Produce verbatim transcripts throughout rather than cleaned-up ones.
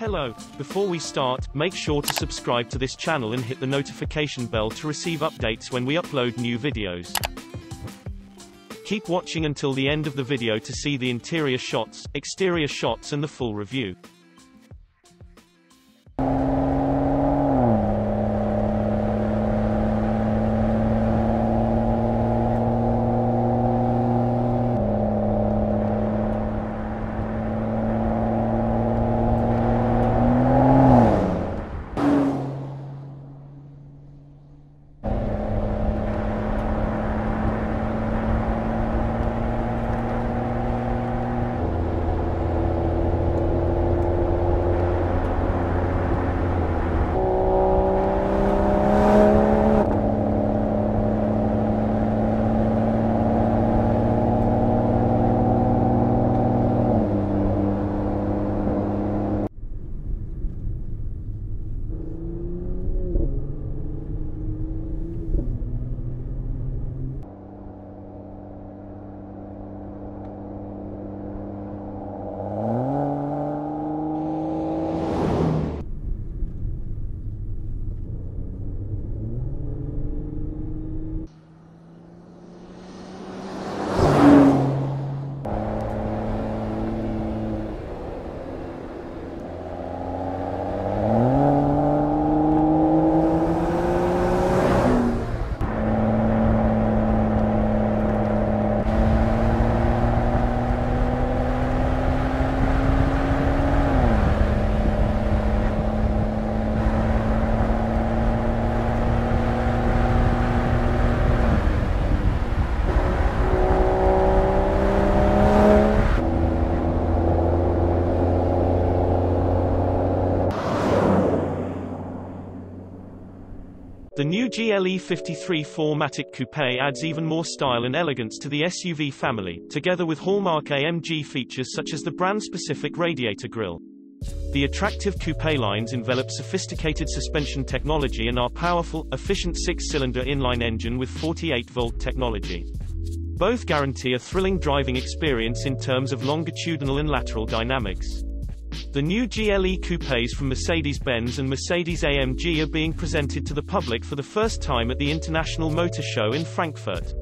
Hello, before we start, make sure to subscribe to this channel and hit the notification bell to receive updates when we upload new videos. Keep watching until the end of the video to see the interior shots, exterior shots and the full review. The new G L E fifty-three four matic Coupé adds even more style and elegance to the S U V family, together with hallmark A M G features such as the brand-specific radiator grille. The attractive coupé lines envelop sophisticated suspension technology and our powerful, efficient six-cylinder inline engine with forty-eight volt technology. Both guarantee a thrilling driving experience in terms of longitudinal and lateral dynamics. The new G L E coupés from Mercedes-Benz and Mercedes A M G are being presented to the public for the first time at the International Motor Show in Frankfurt.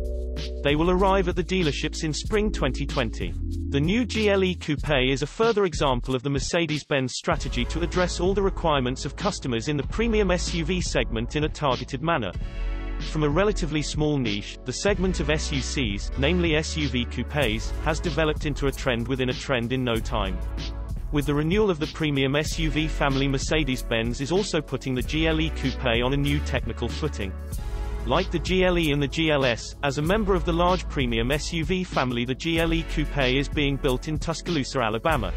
They will arrive at the dealerships in spring twenty twenty. The new G L E coupé is a further example of the Mercedes-Benz strategy to address all the requirements of customers in the premium S U V segment in a targeted manner. From a relatively small niche, the segment of S U Cs, namely S U V coupés, has developed into a trend within a trend in no time. With the renewal of the premium S U V family, Mercedes-Benz is also putting the G L E Coupé on a new technical footing. Like the G L E and the G L S, as a member of the large premium S U V family, the G L E Coupé is being built in Tuscaloosa, Alabama.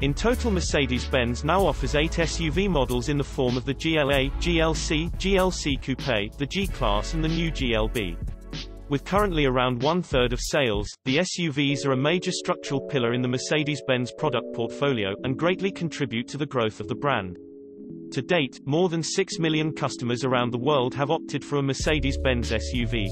In total, Mercedes-Benz now offers eight S U V models in the form of the G L A, G L C, G L C Coupé, the G Class and the new G L B. With currently around one-third of sales, the S U Vs are a major structural pillar in the Mercedes-Benz product portfolio, and greatly contribute to the growth of the brand. To date, more than six million customers around the world have opted for a Mercedes-Benz S U V.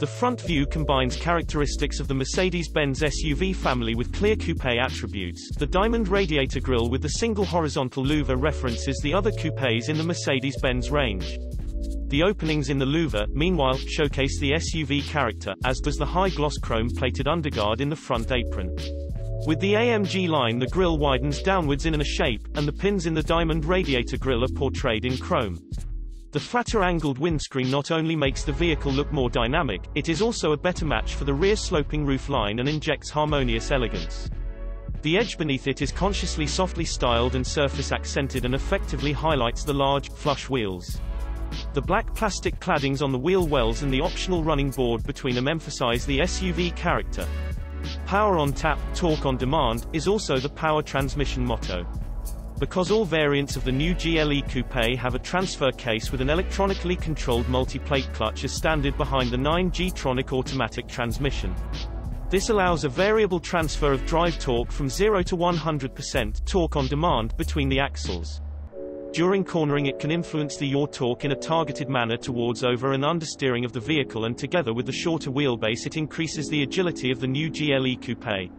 The front view combines characteristics of the Mercedes-Benz S U V family with clear coupé attributes. The diamond radiator grille with the single horizontal louver references the other coupés in the Mercedes-Benz range. The openings in the louver, meanwhile, showcase the S U V character, as does the high-gloss chrome-plated underguard in the front apron. With the A M G line, the grille widens downwards in an A shape, and the pins in the diamond radiator grille are portrayed in chrome. The flatter angled windscreen not only makes the vehicle look more dynamic, it is also a better match for the rear-sloping roofline and injects harmonious elegance. The edge beneath it is consciously softly styled and surface-accented and effectively highlights the large, flush wheels. The black plastic claddings on the wheel wells and the optional running board between them emphasize the S U V character. Power on tap, torque on demand, is also the power transmission motto. Because all variants of the new G L E Coupé have a transfer case with an electronically controlled multi-plate clutch as standard behind the nine G Tronic automatic transmission. This allows a variable transfer of drive torque from zero to one hundred percent torque on demand between the axles. During cornering, it can influence the yaw torque in a targeted manner towards over and understeering of the vehicle, and together with the shorter wheelbase it increases the agility of the new G L E Coupé.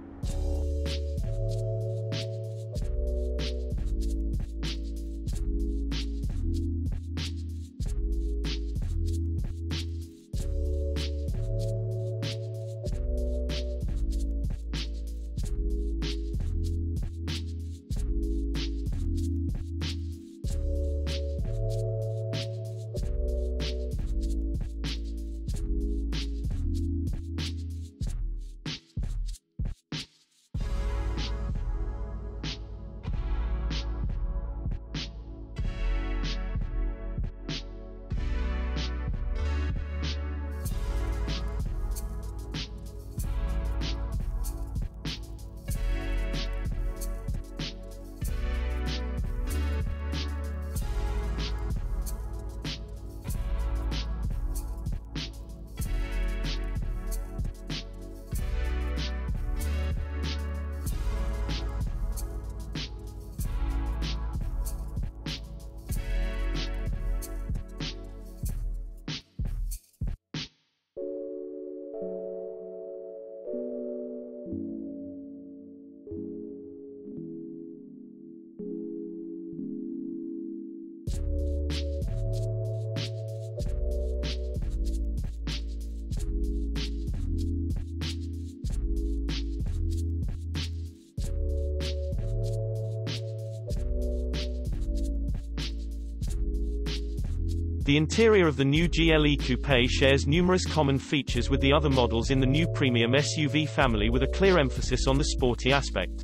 The interior of the new G L E Coupé shares numerous common features with the other models in the new premium S U V family, with a clear emphasis on the sporty aspect.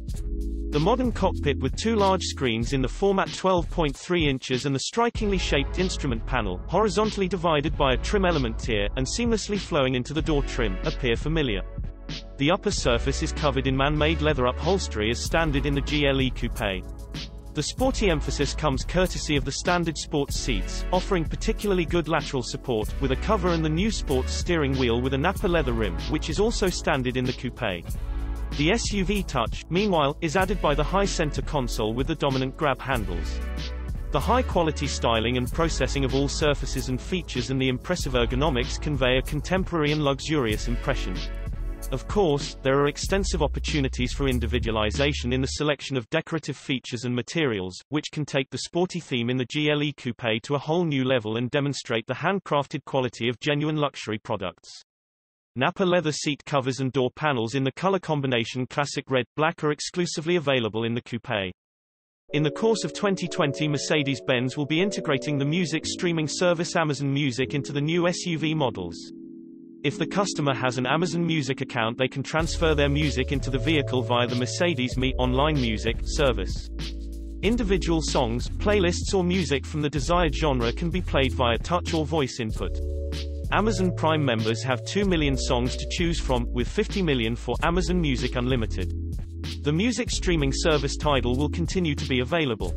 The modern cockpit with two large screens in the format twelve point three inches and the strikingly shaped instrument panel, horizontally divided by a trim element tier, and seamlessly flowing into the door trim, appear familiar. The upper surface is covered in man-made leather upholstery as standard in the G L E Coupé. The sporty emphasis comes courtesy of the standard sports seats, offering particularly good lateral support, with a cover and the new sports steering wheel with a Nappa leather rim, which is also standard in the Coupé. The S U V touch, meanwhile, is added by the high center console with the dominant grab handles. The high-quality styling and processing of all surfaces and features and the impressive ergonomics convey a contemporary and luxurious impression. Of course, there are extensive opportunities for individualization in the selection of decorative features and materials, which can take the sporty theme in the G L E Coupé to a whole new level and demonstrate the handcrafted quality of genuine luxury products. Nappa leather seat covers and door panels in the color combination classic red-black are exclusively available in the Coupé. In the course of twenty twenty, Mercedes-Benz will be integrating the music streaming service Amazon Music into the new S U V models. If the customer has an Amazon Music account, they can transfer their music into the vehicle via the Mercedes Me online music service. Individual songs, playlists or music from the desired genre can be played via touch or voice input. Amazon Prime members have two million songs to choose from, with fifty million for Amazon Music Unlimited. The music streaming service Tidal will continue to be available.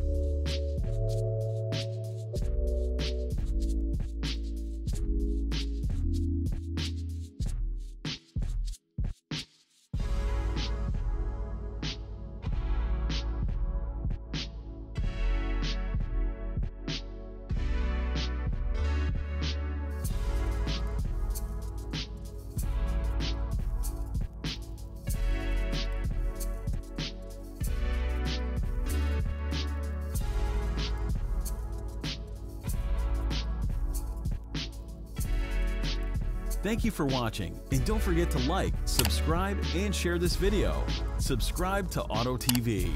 Thank you for watching, and don't forget to like, subscribe, and share this video. Subscribe to Auto T V.